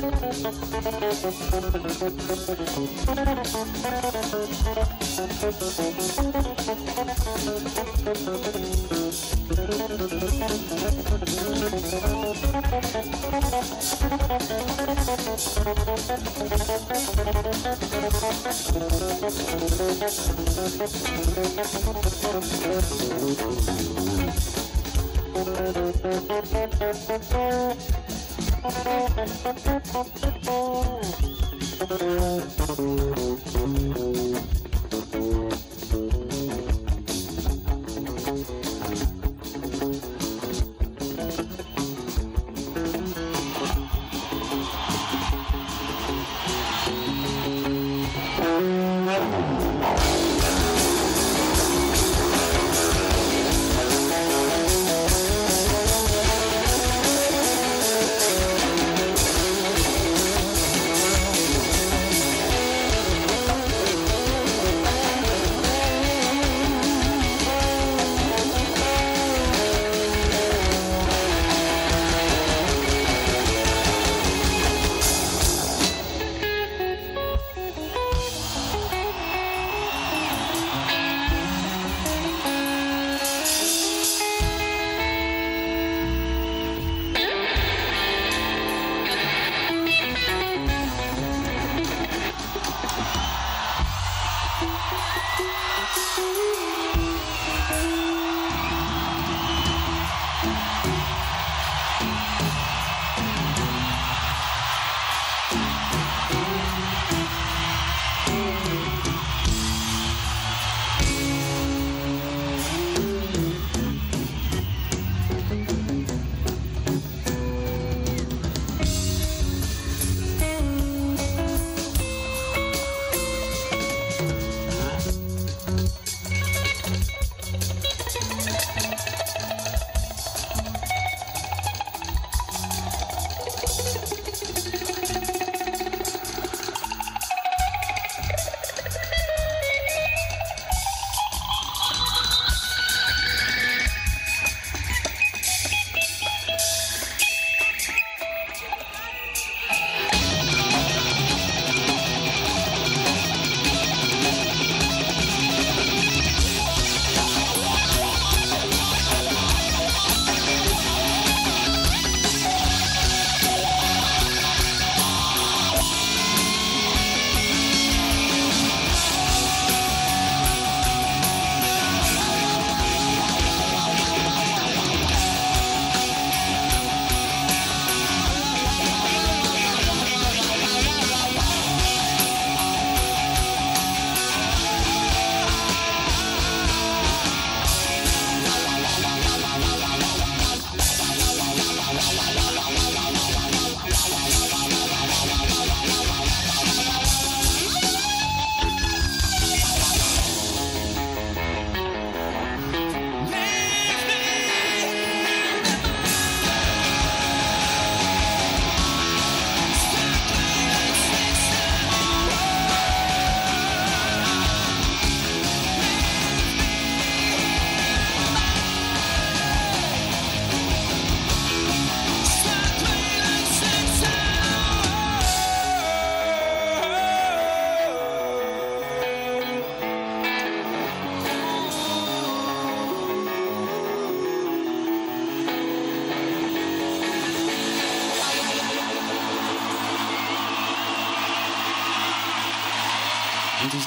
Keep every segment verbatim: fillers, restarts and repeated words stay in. the I'm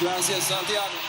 Gracias, Santiago.